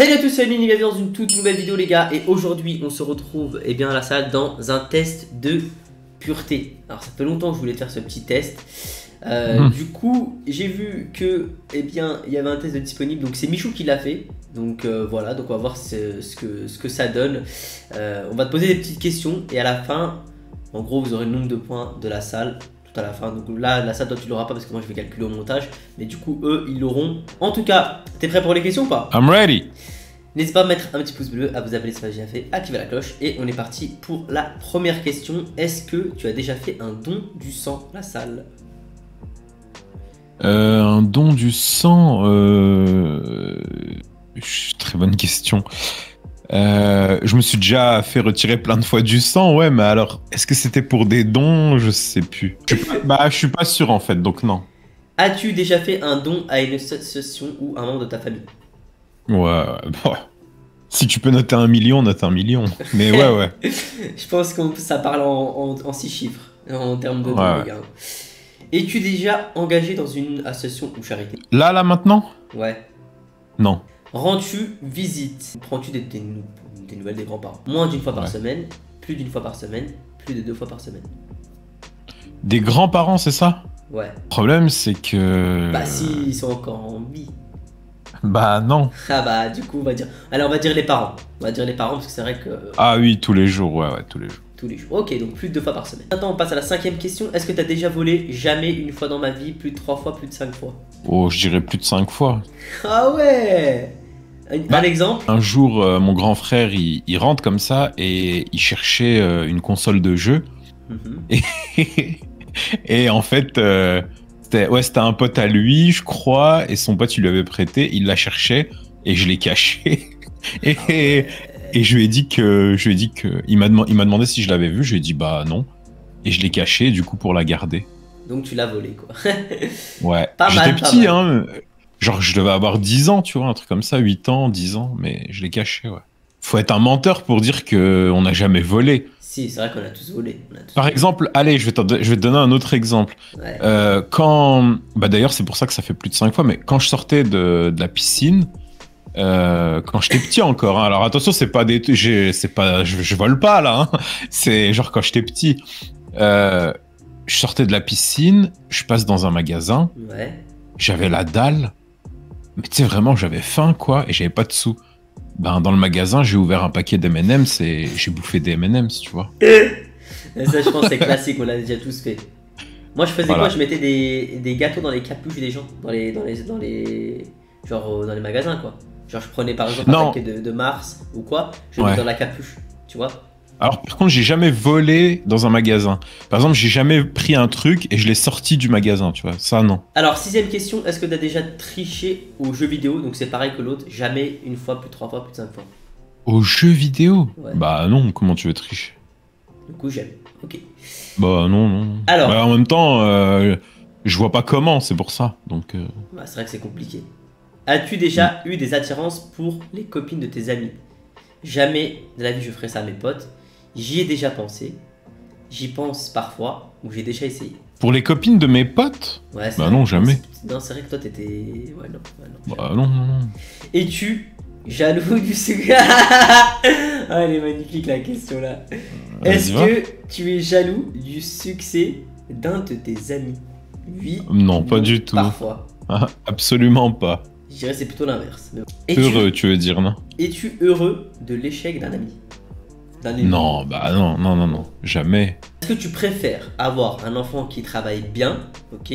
Salut à tous, c'est Mini, bienvenue dans une toute nouvelle vidéo les gars. Et aujourd'hui on se retrouve à la salle dans un test de pureté. Alors ça fait longtemps que je voulais faire ce petit test. Du coup j'ai vu que il y avait un test de disponible. Donc c'est Michou qui l'a fait. Donc voilà, donc on va voir ce que ça donne. On va te poser des petites questions. Et à la fin, en gros vous aurez le nombre de points de la salle à la fin. Donc là la salle, toi tu l'auras pas parce que moi je vais calculer au montage, mais du coup eux ils l'auront. En tout cas, t'es prêt pour les questions ou pas? I'm ready. N'hésite pas à mettre un petit pouce bleu, à vous abonner si ce n'est pas déjà fait, activer la cloche, et on est parti pour la première question. Est-ce que tu as déjà fait un don du sang, la salle? Un don du sang, très bonne question. Je me suis déjà fait retirer plein de fois du sang, ouais, mais alors, est-ce que c'était pour des dons? Je sais plus. Je suis pas sûr en fait, donc non. As-tu déjà fait un don à une association ou un membre de ta famille? Ouais, bon. Si tu peux noter 1 million, note 1 million. Mais ouais, ouais. Je pense que ça parle en 6 chiffres, en termes de dons, ouais. Regarde. Es-tu déjà engagé dans une association ou charité? Là, maintenant? Ouais. Non. Rends-tu visite? Prends-tu des nouvelles des grands-parents? Moins d'une fois par semaine, plus d'une fois par semaine, plus de 2 fois par semaine. Des grands-parents, c'est ça? Ouais. Le problème, c'est que... Bah si, ils sont encore en vie. Bah non. Ah bah du coup, on va dire... Alors on va dire les parents. On va dire les parents parce que c'est vrai que... Ah oui, tous les jours, ouais, tous les jours. Tous les jours, ok, donc plus de 2 fois par semaine. Maintenant, on passe à la 5e question. Est-ce que tu as déjà volé? Jamais, une fois dans ma vie, plus de 3 fois, plus de 5 fois? Oh, je dirais plus de 5 fois. Ah ouais. Par exemple, un jour, mon grand frère, il rentre comme ça et il cherchait une console de jeu. Et en fait, c'était un pote à lui, je crois, et son pote, il lui avait prêté, il la cherchait et je l'ai cachée. Et, ah ouais. Et je lui ai dit que... Il m'a demandé si je l'avais vu, je lui ai dit bah non. Et je l'ai caché, du coup, pour la garder. Donc tu l'as volé, quoi. Ouais. J'étais petit, hein. Genre, je devais avoir 10 ans, tu vois, un truc comme ça, 8 ans, 10 ans, mais je l'ai caché, ouais. Faut être un menteur pour dire qu'on n'a jamais volé. Si, c'est vrai qu'on a tous volé. Par exemple, allez, je vais te donner un autre exemple. Ouais. Bah d'ailleurs, c'est pour ça que ça fait plus de 5 fois, mais quand je sortais de la piscine, quand j'étais petit encore, hein, alors attention, c'est pas des... je vole pas, là, hein. C'est genre quand j'étais petit. Je sortais de la piscine, je passe dans un magasin, ouais. J'avais la dalle. Mais tu sais, vraiment, j'avais faim, quoi, et j'avais pas de sous. Ben, dans le magasin, j'ai ouvert un paquet d'M&M's et j'ai bouffé des M&M's, tu vois. Ça, je pense, c'est classique, on l'a déjà tous fait. Moi, je faisais quoi? Je mettais des gâteaux dans les capuches des gens, dans les magasins, quoi. Genre, je prenais par exemple un paquet de Mars ou quoi, je le mets dans la capuche, tu vois. Alors, par contre, j'ai jamais volé dans un magasin. Par exemple, j'ai jamais pris un truc et je l'ai sorti du magasin, tu vois. Ça, non. Alors, 6e question, est-ce que tu as déjà triché aux jeux vidéo? Donc, c'est pareil que l'autre, jamais, une fois, plus de 3 fois, plus de 5 fois. Aux jeux vidéo? Ouais. Bah non, comment tu veux tricher? Du coup, jamais. Ok. Bah non, non. Alors. Bah, en même temps, je vois pas comment, c'est pour ça. Donc. Bah, c'est vrai que c'est compliqué. As-tu déjà eu des attirances pour les copines de tes amis? Jamais de la vie, je ferai ça à mes potes. J'y ai déjà pensé, j'y pense parfois, ou j'ai déjà essayé. Pour les copines de mes potes? Ouais, bah non, jamais. Non, c'est vrai que toi t'étais... Ouais, non, non. Bah non, non, non. Es-tu jaloux du sucre? Ah, elle est magnifique la question là. Est-ce que tu es jaloux du succès d'un de tes amis? Oui. Non, pas du tout. Parfois. Absolument pas. Je dirais c'est plutôt l'inverse. Heureux, tu veux dire, non? Es-tu heureux de l'échec d'un ami? Non, bah non, non, non, non, jamais. Est-ce que tu préfères avoir un enfant qui travaille bien, ok,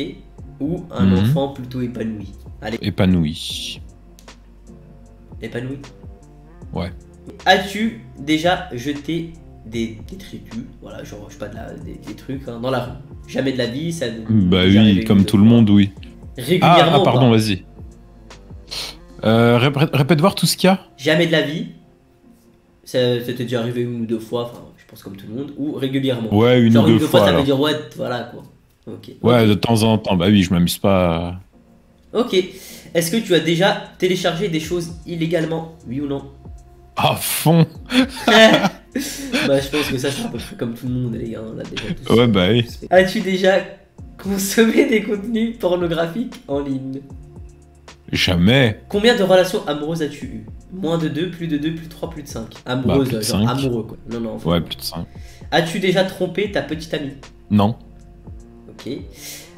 ou un enfant plutôt épanoui? Allez. Épanoui. Épanoui? Ouais. As-tu déjà jeté des détritus, voilà, genre, je sais pas, des trucs, hein, dans la rue? Jamais de la vie, ça... Bah oui, comme tout le monde, oui. Régulièrement? Ah, pardon, vas-y. Répète voir tout ce qu'il y a. Jamais de la vie. Ça t'est déjà arrivé 1 ou 2 fois, enfin, je pense comme tout le monde, ou régulièrement. Ouais, une ou deux fois, ça veut dire, ouais, voilà, quoi. Okay. Ouais, de temps en temps, bah oui, je m'amuse pas. Ok. Est-ce que tu as déjà téléchargé des choses illégalement, oui ou non? À fond. Bah, je pense que ça, c'est à peu près comme tout le monde, les gars, on a déjà tous. Ouais, bah oui. As-tu déjà consommé des contenus pornographiques en ligne? Jamais. Combien de relations amoureuses as-tu eu? Moins de 2, plus de 2, plus de 3, plus de 5. Amoureuse, bah, genre 5. Amoureux quoi. Non, non, enfin, ouais, plus de 5. As-tu déjà trompé ta petite amie? Non. Ok.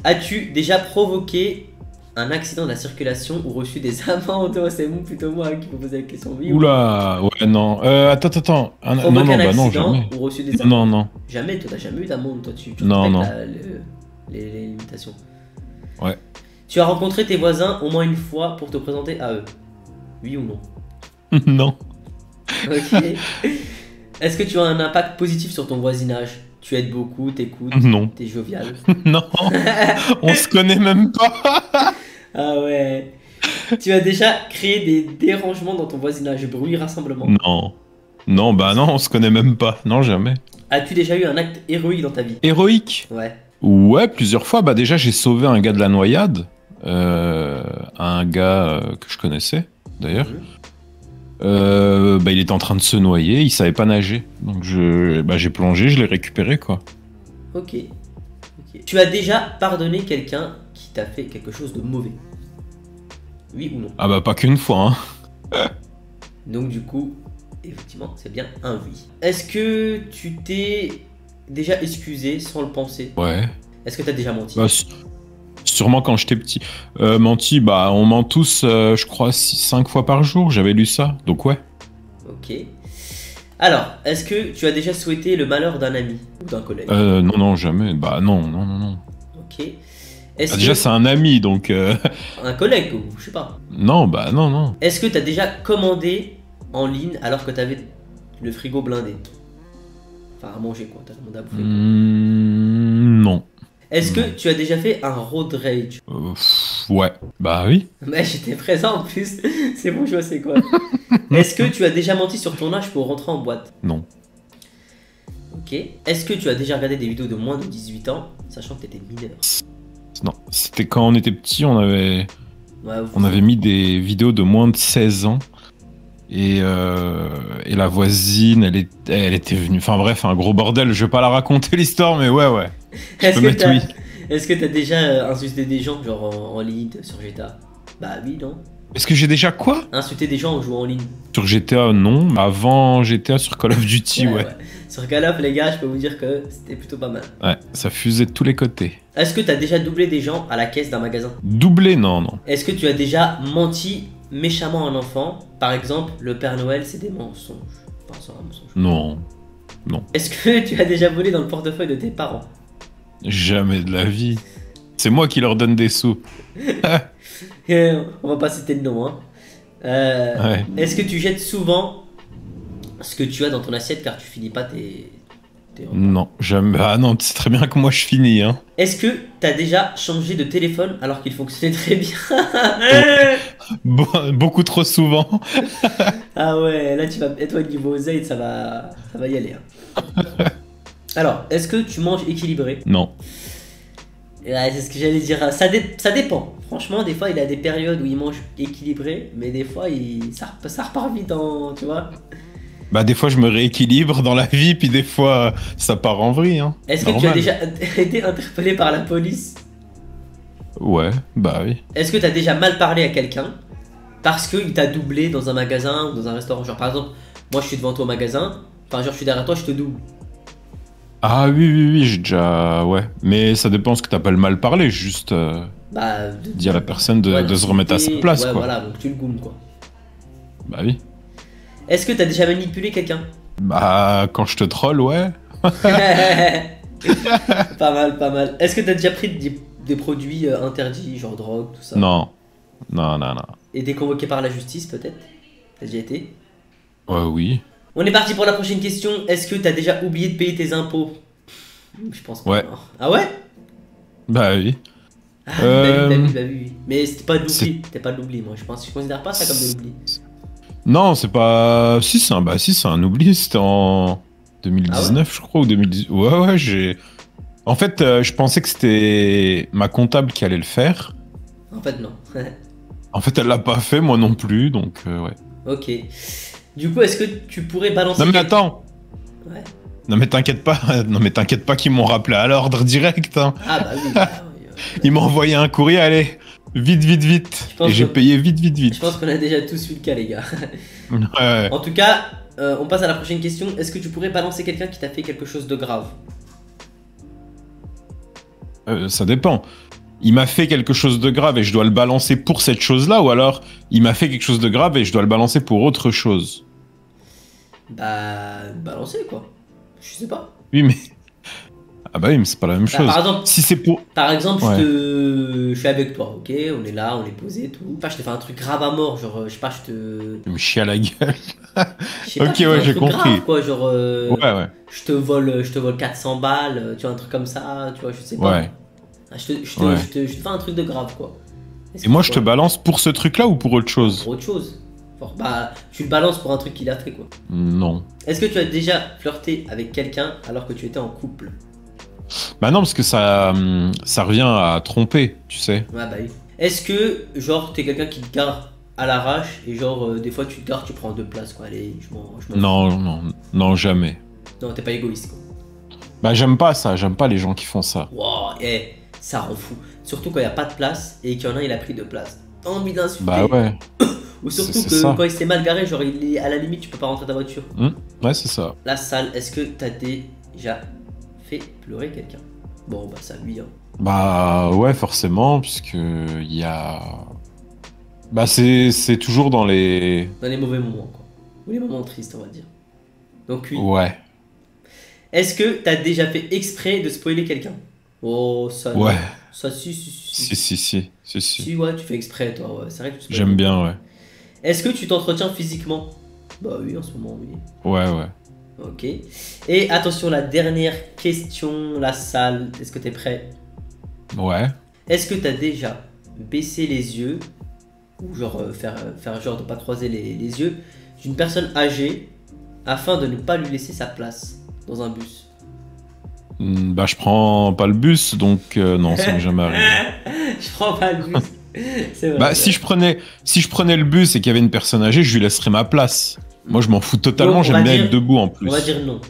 As-tu déjà provoqué un accident de la circulation ou reçu des amendes? C'est vous plutôt moi qui vous posez la question. Oui, oula, ouais, non. Attends. Provoqué non, un accident jamais. Ou reçu des amendes? Non, non. Jamais, toi, t'as jamais eu d'amende, toi. Tu non, non. Les limitations. Ouais. Tu as rencontré tes voisins au moins une fois pour te présenter à eux? Oui ou non? Non. Ok. Est-ce que tu as un impact positif sur ton voisinage? Tu aides beaucoup, t'écoutes, t'es jovial? Non. On se connaît même pas. Ah ouais. Tu as déjà créé des dérangements dans ton voisinage? Bruit, rassemblement? Non. Non, bah non, on se connaît même pas. Non, jamais. As-tu déjà eu un acte héroïque dans ta vie? Héroïque? Ouais. Ouais, plusieurs fois. Bah déjà, j'ai sauvé un gars de la noyade. Un gars que je connaissais, d'ailleurs. Bah, il était en train de se noyer, il savait pas nager. Donc j'ai plongé, je l'ai récupéré quoi. Okay. Ok. Tu as déjà pardonné quelqu'un qui t'a fait quelque chose de mauvais? Oui ou non? Ah bah pas qu'une fois hein. Donc du coup, effectivement, c'est bien un oui. Est-ce que tu t'es déjà excusé sans le penser? Ouais. Est-ce que t'as déjà menti? Bah, sûrement quand j'étais petit. Menti, bah on ment tous, je crois, 5 fois par jour, j'avais lu ça, donc ouais. Ok. Alors, est-ce que tu as déjà souhaité le malheur d'un ami ou d'un collègue? Non, non, jamais. Bah non. Ok. Est-ce que... Déjà, c'est un ami, donc... Un collègue, ou je sais pas. Non, bah non. Est-ce que tu as déjà commandé en ligne alors que tu avais le frigo blindé? Enfin, à manger, quoi. T'as demandé à bouffer, quoi. Non. Est-ce que tu as déjà fait un road rage? Ouais, bah oui. Mais j'étais présent en plus, c'est bon, je vois c'est quoi. Est-ce que tu as déjà menti sur ton âge pour rentrer en boîte? Non. Ok. Est-ce que tu as déjà regardé des vidéos de moins de 18 ans, sachant que t'étais mineur? Non, c'était quand on était petit, on avait mis des vidéos de moins de 16 ans. Et la voisine, elle était venue... Enfin bref, un gros bordel, je vais pas la raconter l'histoire, mais ouais. Est-ce que t'as déjà insulté des gens, genre en ligne, sur GTA? Bah oui, non. Est-ce que j'ai déjà quoi? Insulté des gens en jouant en ligne. Sur GTA, non. Avant GTA, sur Call of Duty, ouais. Sur Call of, les gars, je peux vous dire que c'était plutôt pas mal. Ouais, ça fusait de tous les côtés. Est-ce que t'as déjà doublé des gens à la caisse d'un magasin? Doublé, non. Est-ce que tu as déjà menti méchamment un enfant, par exemple, le Père Noël, c'est des mensonges. Enfin, c'est un mensonge. Non. Est-ce que tu as déjà volé dans le portefeuille de tes parents? Jamais de la vie. C'est moi qui leur donne des sous. On va pas citer de nom, hein. Ouais. Est-ce que tu jettes souvent ce que tu as dans ton assiette car tu finis pas tes repas? Non, jamais. Ah non, c'est très bien que moi je finis, hein. Est-ce que t'as déjà changé de téléphone alors qu'il fonctionnait très bien? Beaucoup trop souvent. Ah ouais, là tu vas être au niveau Z, ça va y aller. Hein. Alors, est-ce que tu manges équilibré? Non. Ouais, c'est ce que j'allais dire. Ça dépend. Franchement, des fois, il a des périodes où il mange équilibré, mais des fois, ça repart vite, tu vois. Bah, des fois, je me rééquilibre dans la vie, puis des fois, ça part en vrille. Hein. Est-ce que tu as déjà été interpellé par la police? Ouais, bah oui. Est-ce que tu as déjà mal parlé à quelqu'un parce qu'il t'a doublé dans un magasin ou dans un restaurant? Genre, par exemple, moi, je suis devant toi au magasin, enfin, genre, je suis derrière toi, je te double. Ah oui, j'ai déjà... Ouais, mais ça dépend ce que t'appelles mal parler, juste dire à la personne de se remettre à sa place, quoi. Ouais, voilà, donc tu le goumes, quoi. Bah oui. Est-ce que t'as déjà manipulé quelqu'un? Bah, quand je te troll, ouais. Pas mal. Est-ce que t'as déjà pris des produits interdits, genre drogue, tout ça? Non. Et t'es convoqué par la justice, peut-être? T'as déjà été? Ouais, oui. On est parti pour la prochaine question. Est-ce que t'as déjà oublié de payer tes impôts? Je pense pas. Ouais. Non. Ah ouais? Bah oui. Ah, bah oui. Mais c'était pas de l'oubli. C'était pas de l'oubli, moi. Je considère pas ça comme de l'oubli. Non, c'est pas... Si, c'est un oubli. C'était en 2019, ah ouais, je crois, ou 2018. Ouais, j'ai... En fait, je pensais que c'était ma comptable qui allait le faire. En fait, non. En fait, elle l'a pas fait, moi non plus, donc ouais. Ok. Du coup, est-ce que tu pourrais balancer... Non mais attends. Ouais. Non mais t'inquiète pas qu'ils m'ont rappelé à l'ordre direct. Hein. Ah bah oui. Ils m'ont envoyé un courrier, allez, Vite. Et j'ai payé vite. Je pense qu'on a déjà tous eu le cas, les gars. Ouais. En tout cas, on passe à la prochaine question. Est-ce que tu pourrais balancer quelqu'un qui t'a fait quelque chose de grave? Ça dépend. Il m'a fait quelque chose de grave et je dois le balancer pour cette chose-là, ou alors il m'a fait quelque chose de grave et je dois le balancer pour autre chose. Bah... balancer, quoi. Je sais pas. Oui, mais... Ah bah oui, mais c'est pas la même chose. Par exemple, si c'est pour... Par exemple, ouais. Je suis avec toi, ok? On est là, on est posé et tout. Enfin, je t'ai fait un truc grave à mort, genre, je sais pas, je te... Tu me chies à la gueule. Ok, ouais, j'ai compris. Grave, quoi, genre, ouais. Je te vole 400 balles, tu vois, un truc comme ça, tu vois, je sais pas. Ouais. Je te fais un truc de grave, quoi. Et moi, je te balance pour ce truc-là ou pour autre chose? Pour autre chose. Bah, tu le balances pour un truc qu'il a fait, quoi. Non. Est-ce que tu as déjà flirté avec quelqu'un alors que tu étais en couple? Bah non, parce que ça revient à tromper, tu sais. Ouais, bah oui. Est-ce que, genre, t'es quelqu'un qui te gare à l'arrache et genre, des fois, tu te gares, tu prends deux places, quoi. Allez, non, jamais. Non, t'es pas égoïste, quoi. Bah, j'aime pas les gens qui font ça. Wow, eh, ça rend fou. Surtout quand il n'y a pas de place et qu'il y en a un, il a pris deux places. T'as envie d'insulter. Bah ouais. Ou surtout que quand il s'est mal garé, genre, il est à la limite, tu peux pas rentrer ta voiture. Mmh. Ouais, c'est ça. La salle, est-ce que t'as déjà fait pleurer quelqu'un? Bon, bah ça, lui, hein. Bah ouais, forcément, puisque il y a... Bah c'est toujours dans les... Dans les mauvais moments, quoi. Ou les moments tristes, on va dire. Donc oui. Ouais. Est-ce que t'as déjà fait exprès de spoiler quelqu'un? Oh, ça... Ouais. Non. Ça, si. Si, ouais, tu fais exprès, toi, ouais. C'est vrai que tu spoiles. J'aime bien, ouais. Est-ce que tu t'entretiens physiquement? Bah oui, en ce moment, oui. Ouais. Ok. Et attention, la dernière question, la salle. Est-ce que t'es prêt? Ouais. Est-ce que t'as déjà baissé les yeux, ou genre faire genre de pas croiser les yeux, d'une personne âgée afin de ne pas lui laisser sa place dans un bus? Bah je prends pas le bus, donc non, ça m'est jamais arrivé. Je prends pas le bus. Vrai, bah, si je prenais le bus et qu'il y avait une personne âgée, je lui laisserais ma place. Moi, je m'en fous totalement, j'aime bien être debout en plus. On va dire non.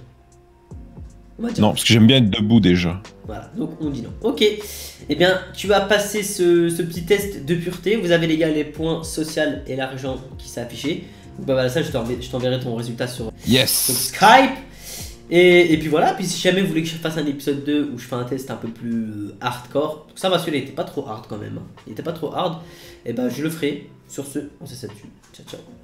Non, parce que j'aime bien être debout déjà. Voilà, donc on dit non. Ok, eh bien, tu as passé ce petit test de pureté. Vous avez, les gars, les points social et l'argent qui s'est affiché. Donc, bah, voilà, ça, je t'enverrai ton résultat sur Skype. Et puis voilà, puis si jamais vous voulez que je fasse un épisode 2 où je fais un test un peu plus hardcore, donc ça va, celui-là il était pas trop hard quand même, il était pas trop hard, et ben je le ferai. Sur ce, on s'est dessus, ciao.